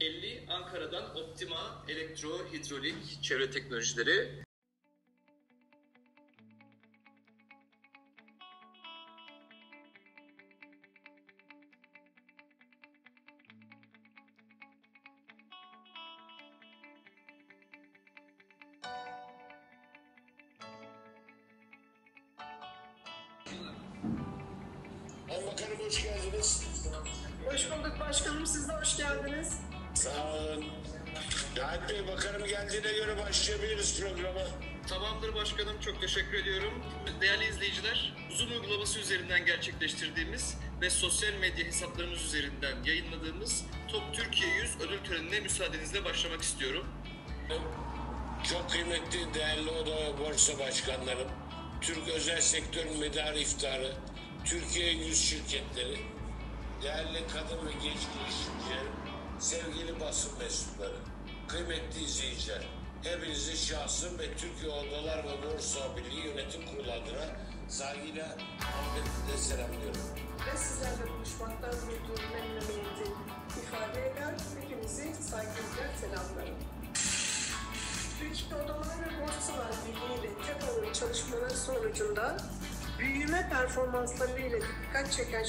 50 Ankara'dan Optima Elektro-Hidrolik Çevre Teknolojileri. Bakanım hoş geldiniz. Hoş bulduk başkanım, siz de hoş geldiniz. Sağ olun. Gayet Bey, bakanım geldiğine göre başlayabiliriz programa. Tamamdır başkanım, çok teşekkür ediyorum. Değerli izleyiciler, Zoom uygulaması üzerinden gerçekleştirdiğimiz ve sosyal medya hesaplarımız üzerinden yayınladığımız Top Türkiye 100 ödül törenine müsaadenizle başlamak istiyorum. Çok kıymetli değerli oda ve borsa başkanlarım, Türk özel sektörün medarı iftiharı, Türkiye 100 şirketleri, değerli kadın ve genç girişimciler, sevgili basın mensupları, kıymetli izleyiciler, hepinizi şahsım ve Türkiye Odalar ve Borsalar Birliği Yönetim Kurulu adına saygıyla, hürmetle selamlıyorum. Ve sizlerle buluşmaktan duyduğum memnuniyeti ifade eder, hepinizi saygıyla selamlarım. Türkiye Odalar ve Borsalar Birliği ile yapılan çalışmalar sonucunda büyüme performanslarıyla dikkat çeken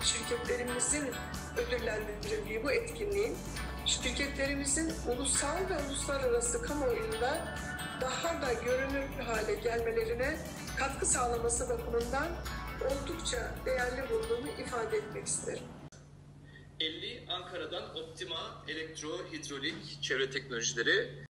şirketlerimizin ödüllendirildiği bu etkinliğin, şirketlerimizin ulusal ve uluslararası kamuoyunda daha da görünür hale gelmelerine katkı sağlaması bakımından oldukça değerli bulduğumu ifade etmek isterim. 50 Ankara'dan Optima Elektro-Hidrolik Çevre Teknolojileri